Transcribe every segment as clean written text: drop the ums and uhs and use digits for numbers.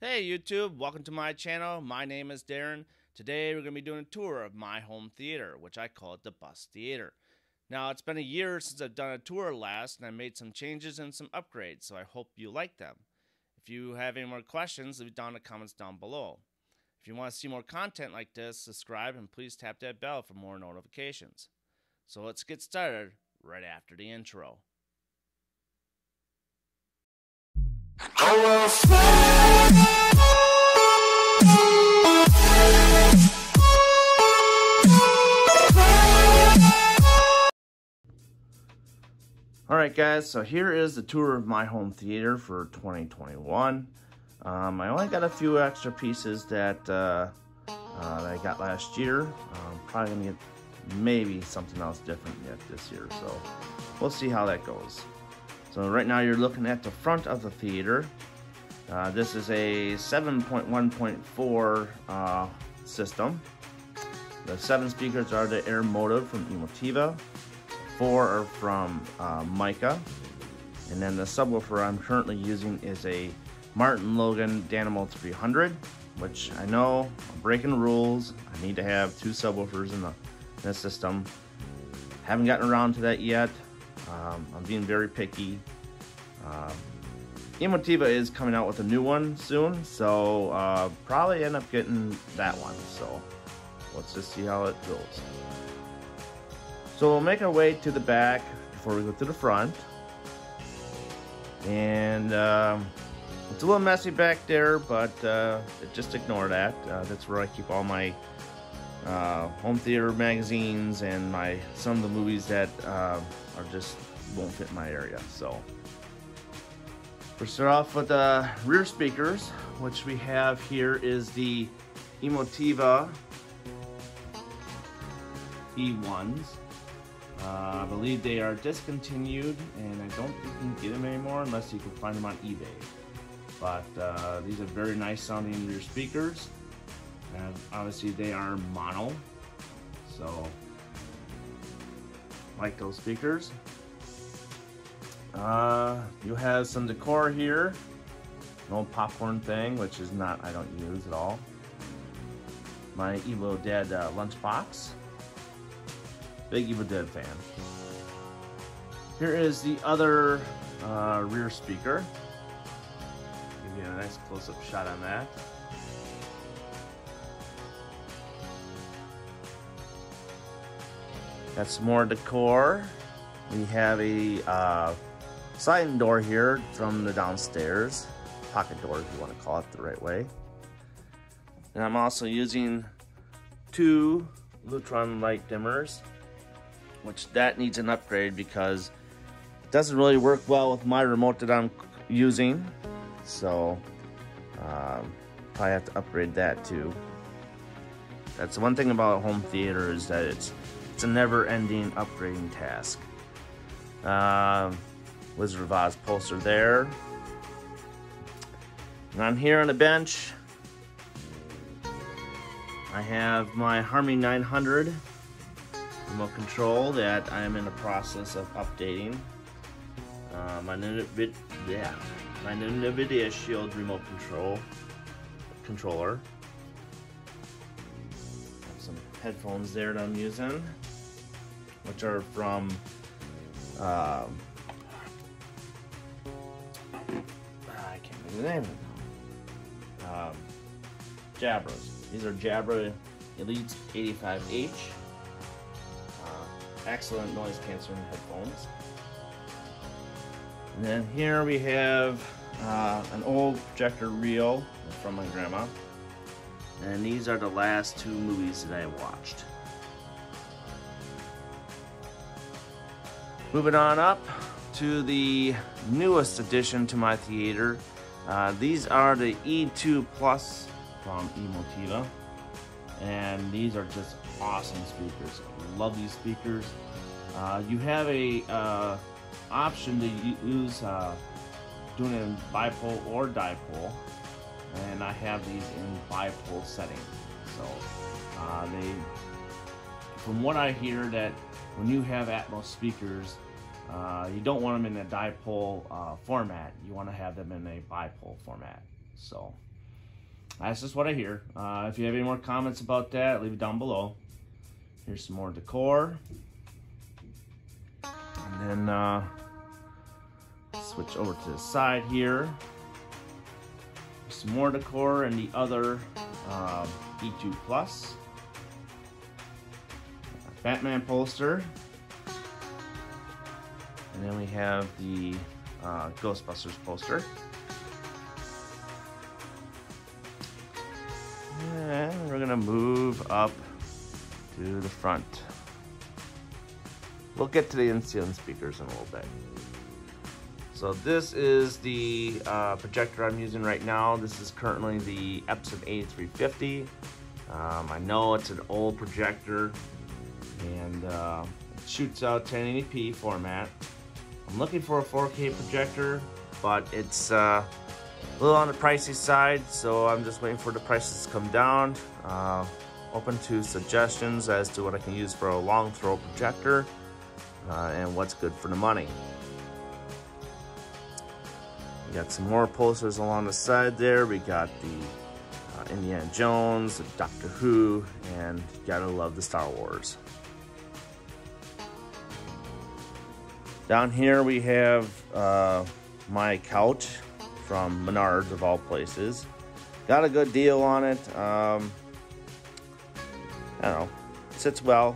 Hey YouTube, welcome to my channel. My name is Darin. Today we're going to be doing a tour of my home theater, which I call it the Buss Theater. Now it's been a year since I've done a tour last, and I made some changes and some upgrades, so I hope you like them. If you have any more questions, leave it down in the comments down below. If you want to see more content like this, subscribe and please tap that bell for more notifications. So let's get started right after the intro. Alright guys, so here is the tour of my home theater for 2021. I only got a few extra pieces that, I got last year. I'm probably going to get maybe something else different yet this year, so we'll see how that goes. So right now you're looking at the front of the theater. This is a 7.1.4 system. The 7 speakers are the Air Motive from Emotiva, 4 are from Micca, and then the subwoofer I'm currently using is a Martin Logan Dynamo 300, which I know I'm breaking the rules. I need to have 2 subwoofers in the system. Haven't gotten around to that yet. I'm being very picky. Emotiva is coming out with a new one soon, so probably end up getting that one. So let's just see how it goes. So we'll make our way to the back before we go to the front. And it's a little messy back there, but just ignore that. That's where I keep all my home theater magazines and some of the movies that are just won't fit my area. So we start off with the rear speakers, which we have here is the Emotiva E1s. I believe they are discontinued, and I don't think you can get them anymore unless you can find them on eBay. But these are very nice sounding rear speakers, and obviously they are mono, so like those speakers. You have some decor here, an old popcorn thing, which is not, I don't use at all. My Evil Dead lunchbox. Big Evil Dead fan. Here is the other rear speaker. Give you a nice close-up shot on that. Got some more decor. We have a sliding door here from the downstairs. Pocket door, if you want to call it the right way. And I'm also using 2 Lutron light dimmers, which that needs an upgrade because it doesn't really work well with my remote that I'm using. So probably have to upgrade that too. That's the one thing about home theater, is that it's a never-ending upgrading task. Wizard of Oz poster there. And I'm here on the bench. I have my Harmony 900 remote control that I am in the process of updating. My NVIDIA Shield remote controller. Have some headphones there that I'm using, which are from I can't remember the name of it now. Jabras. These are Jabra Elite 85h. Excellent noise canceling headphones. And then here we have an old projector reel from my grandma. And these are the last 2 movies that I watched. Moving on up to the newest addition to my theater. These are the E2 Plus from Emotiva. And these are just awesome speakers. I love these speakers. You have a option to use doing it in bipole or dipole, and I have these in bipole setting. So they, from what I hear, that when you have Atmos speakers, you don't want them in a dipole format. You want to have them in a bipole format. So That's just what I hear. If you have any more comments about that, leave it down below. Here's some more decor. And then switch over to the side here. Some more decor and the other E2 Plus. Batman poster. And then we have the Ghostbusters poster. And we're gonna move up to the front. We'll get to the NCN speakers in a little bit. So this is the projector I'm using right now. This is currently the Epson A350. I know it's an old projector, and it shoots out 1080p format. I'm looking for a 4K projector, but it's a little on the pricey side, so I'm just waiting for the prices to come down. Open to suggestions as to what I can use for a long throw projector and what's good for the money. We got some more posters along the side there. We got the Indiana Jones, the Doctor Who, and you gotta love the Star Wars. Down here we have my couch from Menards of all places. Got a good deal on it. I don't know, it sits well.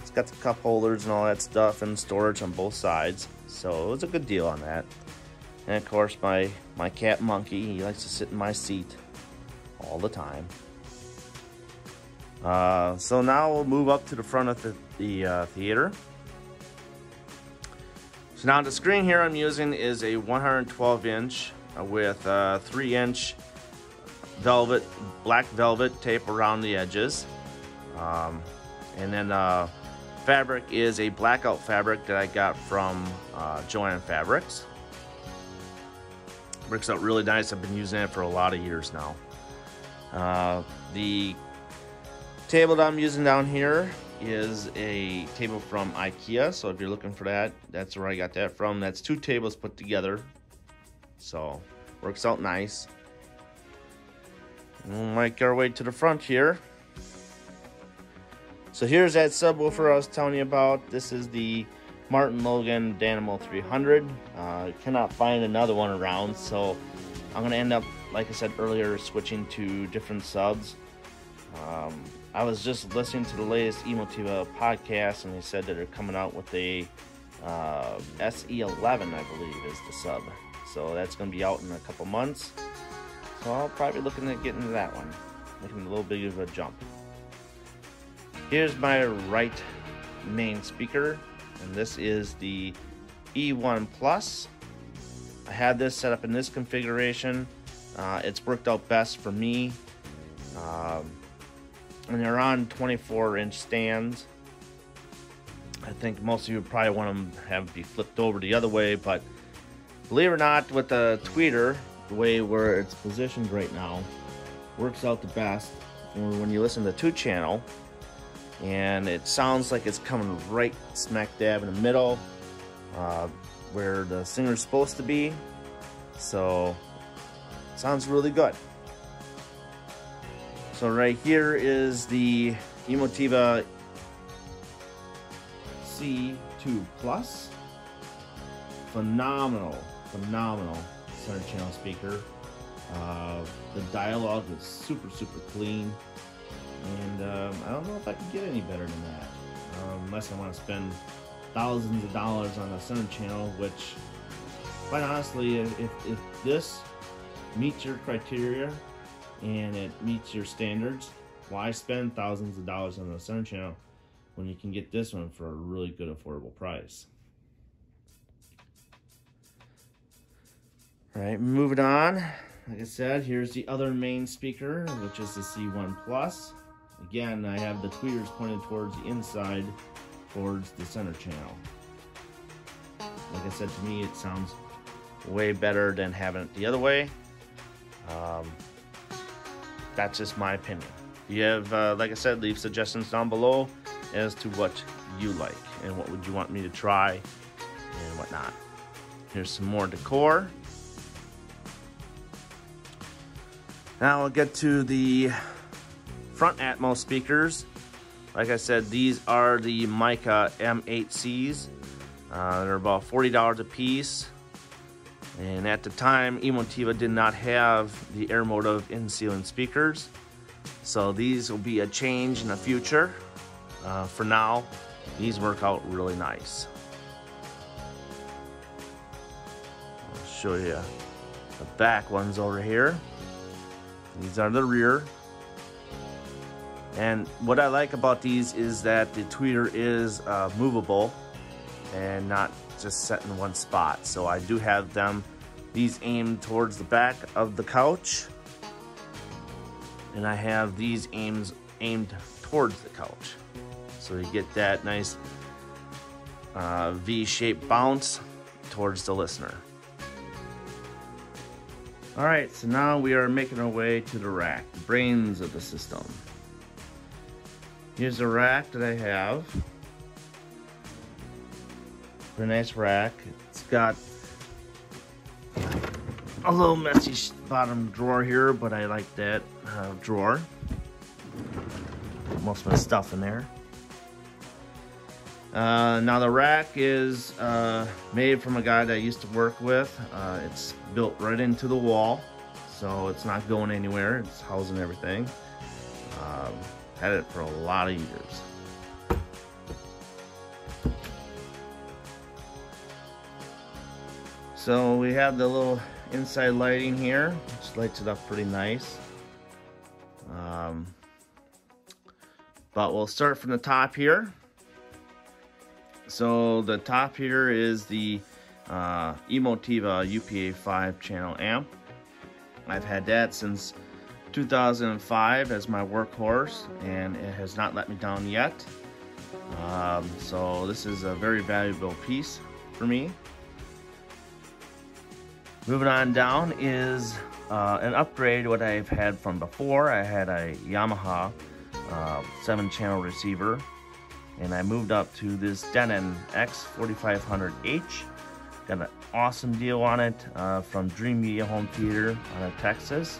It's got the cup holders and all that stuff and storage on both sides. So it was a good deal on that. And of course, my cat Monkey, he likes to sit in my seat all the time. So now we'll move up to the front of the theater. So now the screen here I'm using is a 112-inch with 3-inch velvet, black velvet tape around the edges. And then fabric is a blackout fabric that I got from Jo-Ann Fabrics. Works out really nice. I've been using it for a lot of years now. The table that I'm using down here is a table from IKEA. So if you're looking for that, that's where I got that from. That's two tables put together. So works out nice. We'll make our way to the front here. So here's that subwoofer I was telling you about. This is the Martin Logan Dynamo 300. Cannot find another one around, so I'm gonna end up, like I said earlier, switching to different subs. I was just listening to the latest Emotiva podcast, and they said that they're coming out with a SE11, I believe, is the sub. So that's gonna be out in a couple months. So I'll probably be looking at getting to that one, making a little bit of a jump. Here's my right main speaker. And this is the E1 Plus. I had this set up in this configuration. It's worked out best for me. And they're on 24-inch stands. I think most of you probably want them to have be flipped over the other way, but believe it or not, with the tweeter, the way where it's positioned right now, works out the best. And when you listen to the 2-channel, and it sounds like it's coming right smack dab in the middle where the singer's supposed to be. So it sounds really good. So right here is the Emotiva C2 Plus. Phenomenal, phenomenal center channel speaker. The dialogue is super, super clean. And I don't know if I can get any better than that, unless I want to spend thousands of dollars on a center channel, which, quite honestly, if this meets your criteria and it meets your standards, why spend thousands of dollars on a center channel when you can get this one for a really good affordable price? All right, moving on. Like I said, here's the other main speaker, which is the C1 Plus. Again, I have the tweeters pointed towards the inside, towards the center channel. Like I said, to me, it sounds way better than having it the other way. That's just my opinion. You have, like I said, leave suggestions down below as to what you like and what would you want me to try and whatnot. Here's some more decor. Now we'll get to the front Atmos speakers. Like I said, these are the Micca M8Cs. They're about $40 a piece. And at the time, Emotiva did not have the air motive in-ceiling speakers. So these will be a change in the future. For now, these work out really nice. I'll show you the back ones over here. These are the rear. And what I like about these is that the tweeter is movable and not just set in one spot. So I do have them, these aimed towards the back of the couch. And I have these aimed towards the couch. So you get that nice V-shaped bounce towards the listener. All right, so now we are making our way to the rack, the brains of the system. Here's the rack that I have. Pretty nice rack. It's got a little messy bottom drawer here, but I like that drawer. Most of my stuff in there. Now the rack is made from a guy that I used to work with. It's built right into the wall, so it's not going anywhere. It's housing everything. Had it for a lot of years. So we have the little inside lighting here, which lights it up pretty nice. But we'll start from the top here. So the top here is the Emotiva UPA5 channel amp. I've had that since 2005 as my workhorse, and it has not let me down yet. So this is a very valuable piece for me. Moving on down is an upgrade what I've had from before. I had a Yamaha 7-channel receiver. And I moved up to this Denon X 4500H. Got an awesome deal on it from Dream Media Home Theater out of Texas.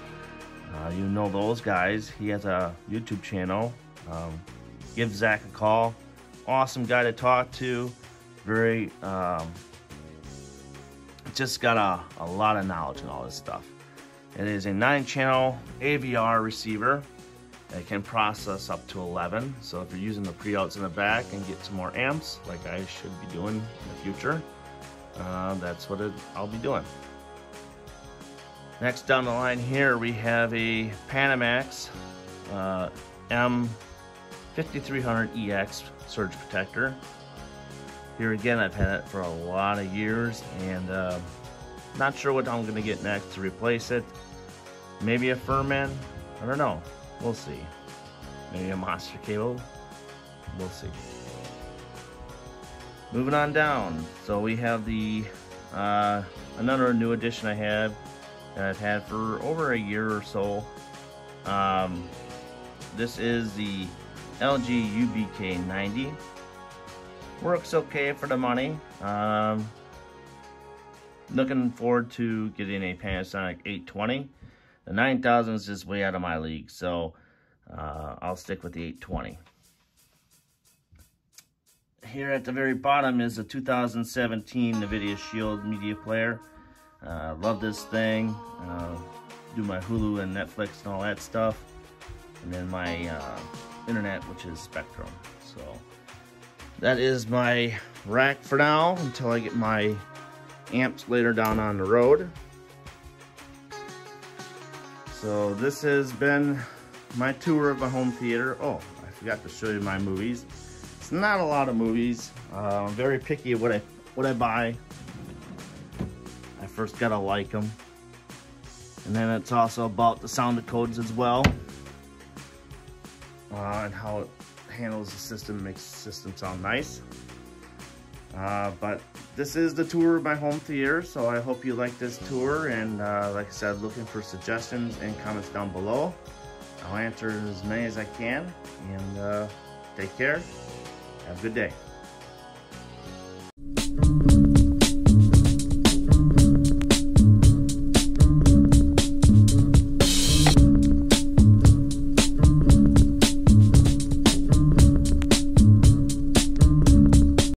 You know those guys. He has a YouTube channel. Give Zach a call. Awesome guy to talk to. Very, just got a lot of knowledge in all this stuff. It is a 9-channel AVR receiver. It can process up to 11, so if you're using the pre-outs in the back and get some more amps, like I should be doing in the future, that's what I'll be doing. Next down the line here, we have a Panamax M 5300 EX surge protector. Here again, I've had it for a lot of years, and not sure what I'm going to get next to replace it. Maybe a Furman, I don't know. We'll see. Maybe a Monster Cable. We'll see. Moving on down. So we have the another new addition I had that I've had for over a year or so. This is the LG UBK90. Works okay for the money. Looking forward to getting a Panasonic 820. The 9000 is just way out of my league, so I'll stick with the 820. Here at the very bottom is the 2017 NVIDIA Shield media player. Love this thing. Do my Hulu and Netflix and all that stuff. And then my internet, which is Spectrum. So that is my rack for now until I get my amps later down on the road. So this has been my tour of my home theater. Oh, I forgot to show you my movies. It's not a lot of movies. I'm very picky of what I buy. I first gotta like them. And then it's also about the sound codes as well. And how it handles the system, makes the system sound nice. But this is the tour of my home theater, so I hope you like this tour, and like I said, looking for suggestions and comments down below. I'll answer as many as I can, and take care. Have a good day.